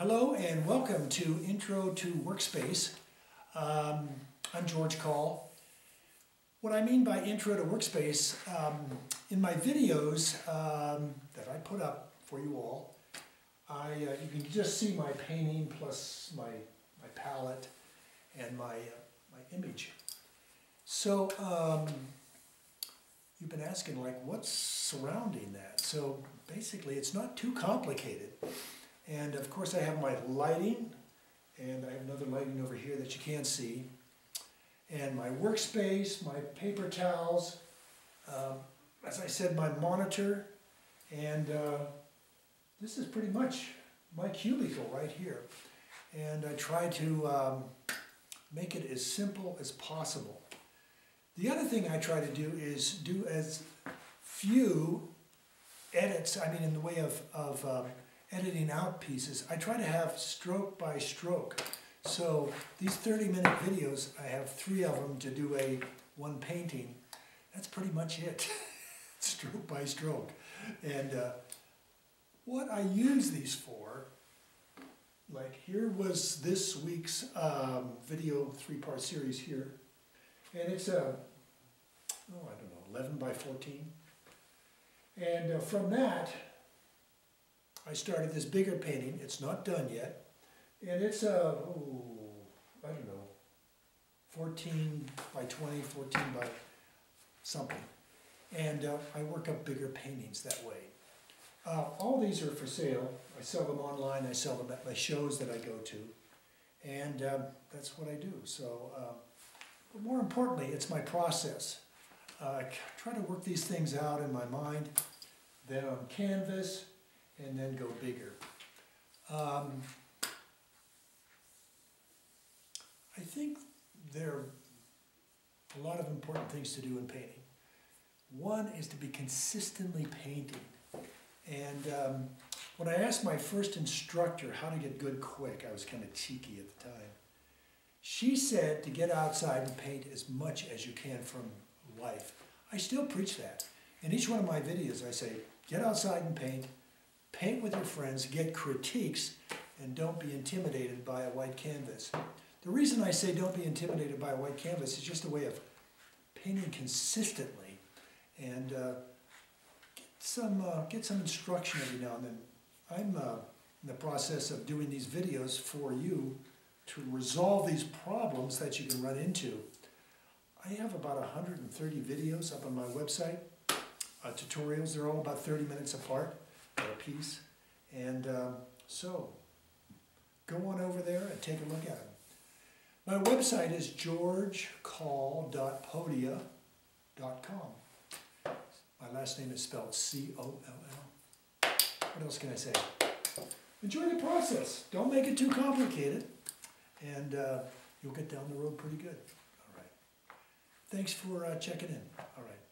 Hello and welcome to Intro to Workspace. I'm George Coll. What I mean by Intro to Workspace, in my videos that I put up for you all, you can just see my painting plus my palette and my image. So you've been asking, like, what's surrounding that? So basically it's not too complicated. And of course I have my lighting, and I have another lighting over here that you can't see, and my workspace, my paper towels, as I said, my monitor, and this is pretty much my cubicle right here. And I try to make it as simple as possible. The other thing I try to do is do as few edits, I mean in the way of editing out pieces. I try to have stroke by stroke. So these 30-minute videos, I have 3 of them to do one painting. That's pretty much it, stroke by stroke. And what I use these for, like here was this week's video 3-part series here. And it's a, oh, I don't know, 11 by 14. And from that, I started this bigger painting. It's not done yet, and it's a, oh, I don't know, 14 by 20, 14 by something, and I work up bigger paintings that way. All these are for sale. I sell them online, I sell them at my shows that I go to, and that's what I do. So, but more importantly, it's my process. I try to work these things out in my mind, then on canvas, and then go bigger. I think there are a lot of important things to do in painting. One is to be consistently painting. And when I asked my first instructor how to get good quick, I was kind of cheeky at the time. She said to get outside and paint as much as you can from life. I still preach that. In each one of my videos I say, get outside and paint. Paint with your friends, get critiques, and don't be intimidated by a white canvas. The reason I say don't be intimidated by a white canvas is just a way of painting consistently, and get some instruction every now and then. I'm in the process of doing these videos for you to resolve these problems that you can run into. I have about 130 videos up on my website, tutorials. They're all about 30 minutes apart. Piece, and so go on over there and take a look at it. My website is georgecoll.podia.com. My last name is spelled C-O-L-L. What else can I say? Enjoy the process. Don't make it too complicated, and you'll get down the road pretty good. All right. Thanks for checking in. All right.